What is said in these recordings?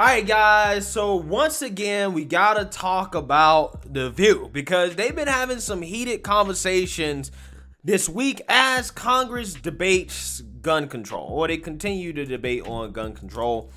All right, guys, so once again, we got to talk about The View because they've been having some heated conversations this week as Congress debates gun control, or they continue to debate on gun control.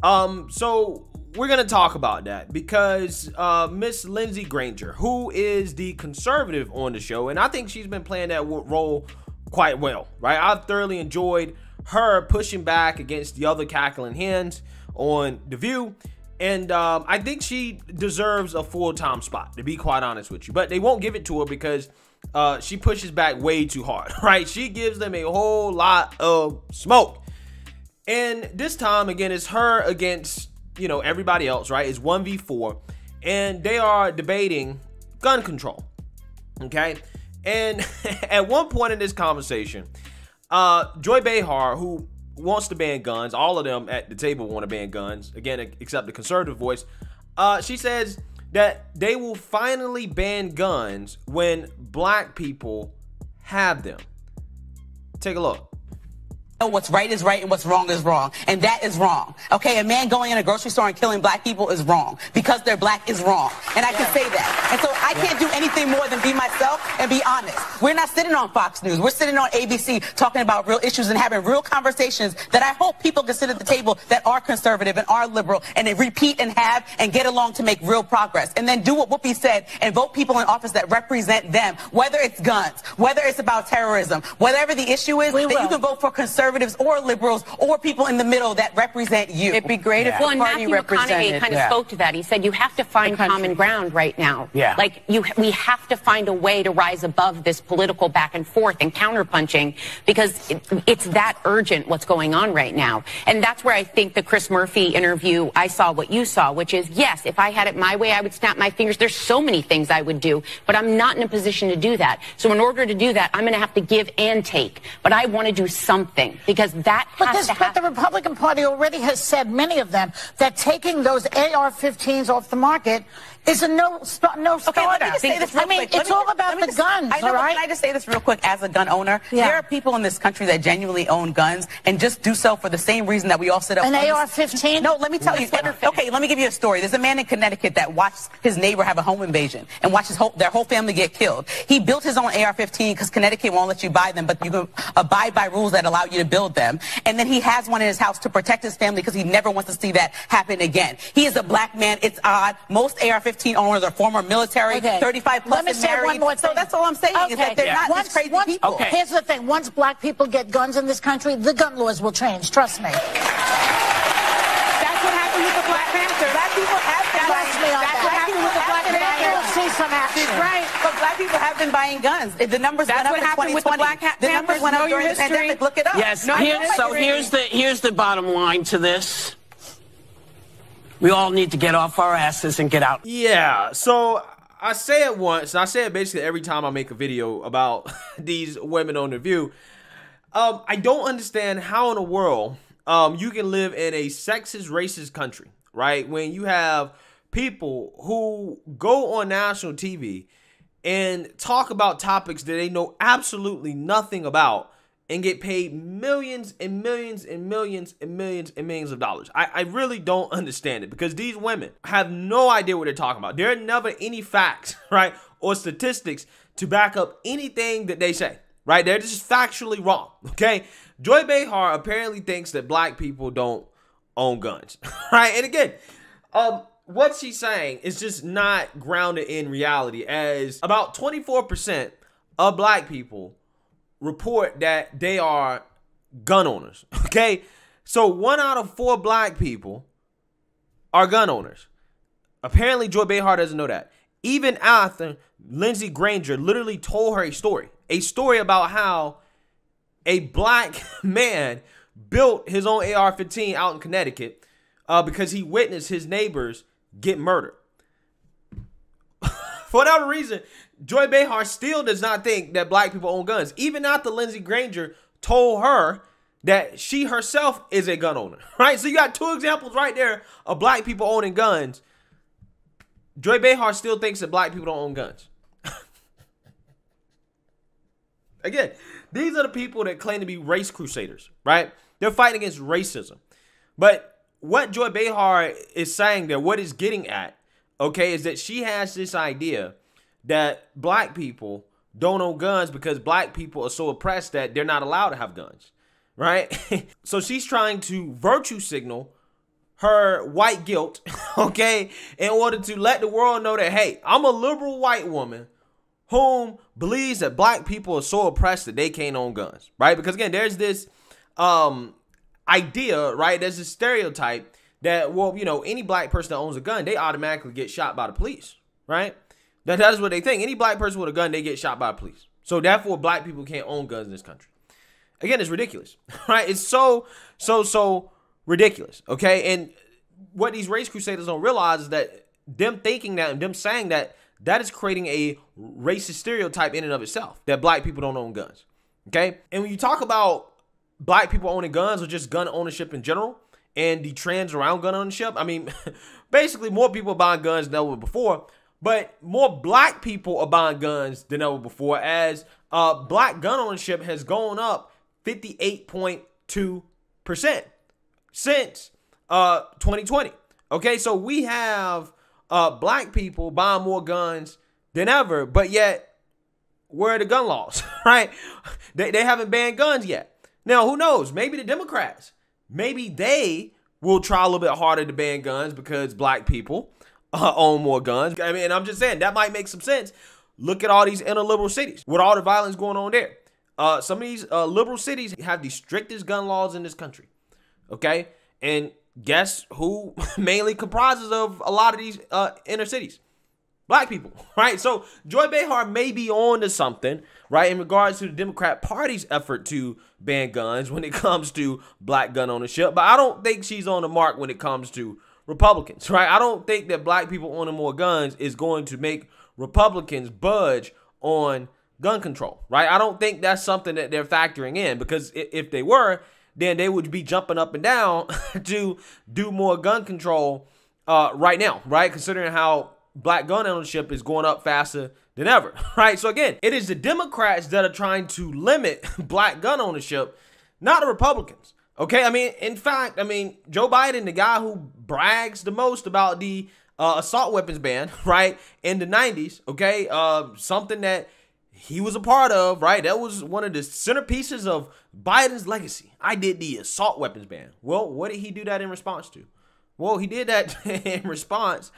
So we're going to talk about that because Miss Lindsey Granger, who is the conservative on the show, and I think she's been playing that role quite well, right? I've thoroughly enjoyed her pushing back against the other cackling hens on The View, and I think she deserves a full-time spot, to be quite honest with you, but they won't give it to her because she pushes back way too hard, right? She gives them a whole lot of smoke, and this time again it's her against, you know, everybody else, right? It's 1v4 and they are debating gun control, okay? And at one point in this conversation, Joy Behar, who wants to ban guns, all of them at the table want to ban guns, again, except the conservative voice, she says that they will finally ban guns when black people have them. Take a look. What's right is right and what's wrong is wrong, and that is wrong, okay? A man going in a grocery store and killing black people is wrong because they're black is wrong, and I can say that, and so I can't do anything more than be myself and be honest. We're not sitting on Fox News, we're sitting on ABC talking about real issues and having real conversations that I hope people can sit at the table that are conservative and are liberal, and they repeat and have and get along to make real progress, and then do what Whoopi said and vote people in office that represent them, whether it's guns, whether it's about terrorism, whatever the issue is, that you can vote for conservatives or liberals or people in the middle that represent you. It'd be great if the party represented. Matthew McConaughey kind of spoke to that. He said you have to find common ground right now. Yeah. Like we have to find a way to rise above this political back and forth and counterpunching because it's that urgent what's going on right now. And that's where I think the Chris Murphy interview, I saw what you saw, which is, yes, if I had it my way, I would snap my fingers. There's so many things I would do, but I'm not in a position to do that. So in order to do that, I'm going to have to give and take. But I want to do something. Because that but the Republican Party already has said, many of them, that taking those AR-15s off the market is a no-starter. Okay, let me just say this real quick. It's all about the guns, all right? Can I just say this real quick as a gun owner? Yeah. There are people in this country that genuinely own guns and just do so for the same reason that we all set up. An AR-15? No, let me tell you. Okay, let me give you a story. There's a man in Connecticut that watched his neighbor have a home invasion and watched their whole family get killed. He built his own AR-15 because Connecticut won't let you buy them, but you can abide by rules that allow you to build them. And then he has one in his house to protect his family because he never wants to see that happen again. He is a black man. It's odd. Most AR-15 owners are former military, 35 plus and married. So that's all I'm saying is that they're not these crazy people. Here's the thing. Once black people get guns in this country, the gun laws will change. Trust me. That's what happened with the Black Panther. Black people have black people have been buying guns. The numbers went up during the pandemic. Look it up. Yes. So here's the bottom line to this. We all need to get off our asses and get out. Yeah. So I say it once, and I say it basically every time I make a video about these women on The View. I don't understand how in the world you can live in a sexist, racist country, right? When you have people who go on national TV and talk about topics that they know absolutely nothing about and get paid millions and millions and millions and millions and millions of dollars. I really don't understand it because these women have no idea what they're talking about. There are never any facts, right, or statistics to back up anything that they say, right? They're just factually wrong, okay? Joy Behar apparently thinks that black people don't own guns, right? And again, what she's saying is just not grounded in reality, as about 24% of black people report that they are gun owners, okay? So 1 out of 4 black people are gun owners. Apparently, Joy Behar doesn't know that. Even after Lindsey Granger literally told her a story about how a black man built his own AR-15 out in Connecticut because he witnessed his neighbors get murdered. For whatever reason, Joy Behar still does not think that black people own guns, even after Lindsey Granger told her that she herself is a gun owner, right? So you got 2 examples right there of black people owning guns. Joy Behar still thinks that black people don't own guns. Again, these are the people that claim to be race crusaders, right? They're fighting against racism. But what Joy Behar is saying there, what it's getting at, okay, is that she has this idea that black people don't own guns because black people are so oppressed that they're not allowed to have guns, right? So she's trying to virtue signal her white guilt, okay, in order to let the world know that, hey, I'm a liberal white woman whom believes that black people are so oppressed that they can't own guns, right? Because again, there's this idea, right? There's this stereotype that, well, you know, any black person that owns a gun, they automatically get shot by the police, right? That is what they think. Any black person with a gun, they get shot by the police. So therefore, black people can't own guns in this country. Again, it's ridiculous, right? It's so ridiculous, okay? And what these race crusaders don't realize is that them thinking that and them saying that, that is creating a racist stereotype in and of itself, that black people don't own guns, okay? And when you talk about black people owning guns or just gun ownership in general and the trends around gun ownership, I mean, basically more people are buying guns than ever before, but more black people are buying guns than ever before, as black gun ownership has gone up 58.2% since 2020. Okay, so we have black people buying more guns than ever, but yet where are the gun laws, right? They haven't banned guns yet. Now, who knows? Maybe the Democrats, maybe they will try a little bit harder to ban guns because black people own more guns. I mean, I'm just saying that might make some sense. Look at all these inner liberal cities with all the violence going on there. Some of these liberal cities have the strictest gun laws in this country, okay? And guess who mainly comprises of a lot of these inner cities? Black people, right? So Joy Behar may be on to something, right, in regards to the Democrat Party's effort to ban guns when it comes to black gun ownership, but I don't think she's on the mark when it comes to Republicans, right? I don't think that black people owning more guns is going to make Republicans budge on gun control, right? I don't think that's something that they're factoring in, because if they were, then they would be jumping up and down to do more gun control right now, right? Considering how black gun ownership is going up faster than ever, right? So again, it is the Democrats that are trying to limit black gun ownership, not the Republicans, okay? I mean, in fact, I mean, Joe Biden, the guy who brags the most about the assault weapons ban, right, in the 90s, okay, something that he was a part of, right? That was one of the centerpieces of Biden's legacy. I did the assault weapons ban. Well, what did he do that in response to? Well, he did that in response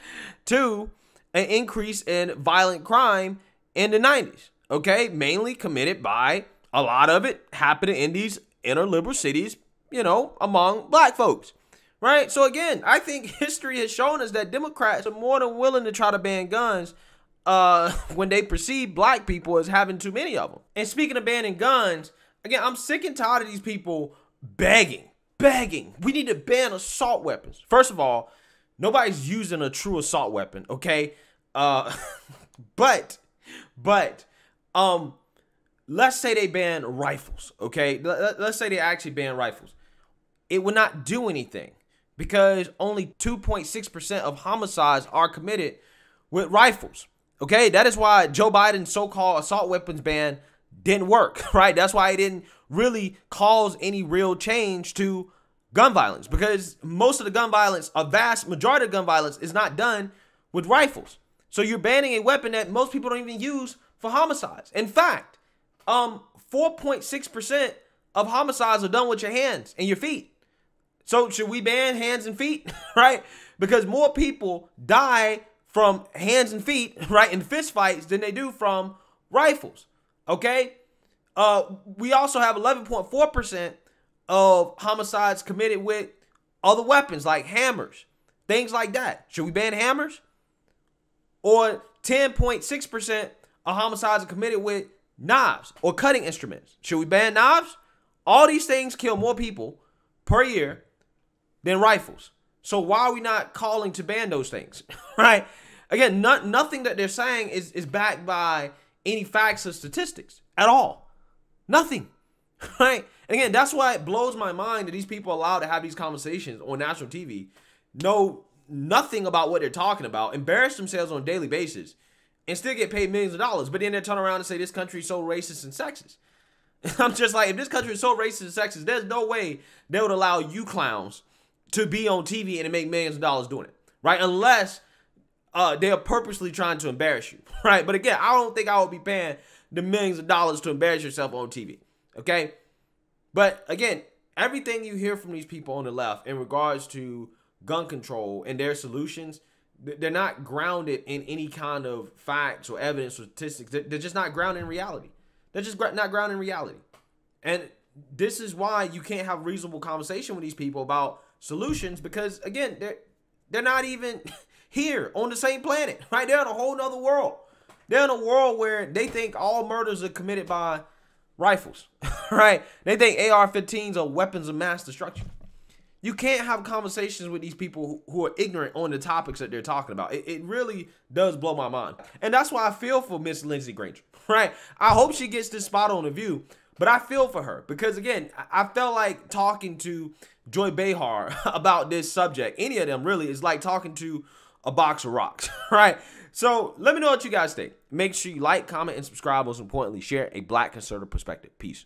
to an increase in violent crime in the 90s, okay? Mainly committed by, a lot of it happening in these inner liberal cities, you know, among black folks, right? So again, I think history has shown us that Democrats are more than willing to try to ban guns when they perceive black people as having too many of them. And speaking of banning guns, again, I'm sick and tired of these people begging. We need to ban assault weapons. First of all, nobody's using a true assault weapon, okay? But let's say they ban rifles, okay? Let's say they actually ban rifles. It would not do anything because only 2.6% of homicides are committed with rifles. Okay, that is why Joe Biden's so-called assault weapons ban didn't work, right? That's why it didn't really cause any real change to gun violence, because most of the gun violence, a vast majority of gun violence, is not done with rifles. So you're banning a weapon that most people don't even use for homicides. In fact, 4.6% of homicides are done with your hands and your feet. So should we ban hands and feet, right? Because more people die from hands and feet, right, in fist fights than they do from rifles, okay? We also have 11.4% of homicides committed with other weapons like hammers, things like that. Should we ban hammers? Or 10.6% of homicides are committed with knives or cutting instruments. Should we ban knives? All these things kill more people per year than rifles. So why are we not calling to ban those things, right? Again, nothing that they're saying is backed by any facts or statistics at all. Nothing, right? And again, that's why it blows my mind that these people are allowed to have these conversations on national TV, know nothing about what they're talking about, embarrass themselves on a daily basis, and still get paid millions of dollars. But then they turn around and say this country is so racist and sexist. I'm just like, if this country is so racist and sexist, there's no way they would allow you clowns to be on TV and to make millions of dollars doing it, right? Unless they are purposely trying to embarrass you, right? But again, I don't think I would be paying the millions of dollars to embarrass yourself on TV, okay? But again, everything you hear from these people on the left in regards to gun control and their solutions, they're not grounded in any kind of facts or evidence or statistics. They're just not grounded in reality. They're just not grounded in reality. And this is why you can't have reasonable conversation with these people about solutions, because again, they're not even here on the same planet, right? They're in a whole nother world. They're in a world where they think all murders are committed by rifles, right? They think AR-15s are weapons of mass destruction. You can't have conversations with these people who are ignorant on the topics that they're talking about. It really does blow my mind. And that's why I feel for Miss Lindsey Granger, right? I hope she gets this spot on The View, but I feel for her because, again, I felt like talking to Joy Behar about this subject, any of them really, is like talking to a box of rocks, right? So let me know what you guys think. Make sure you like, comment, and subscribe. Most importantly, share a Black Conservative Perspective. Peace.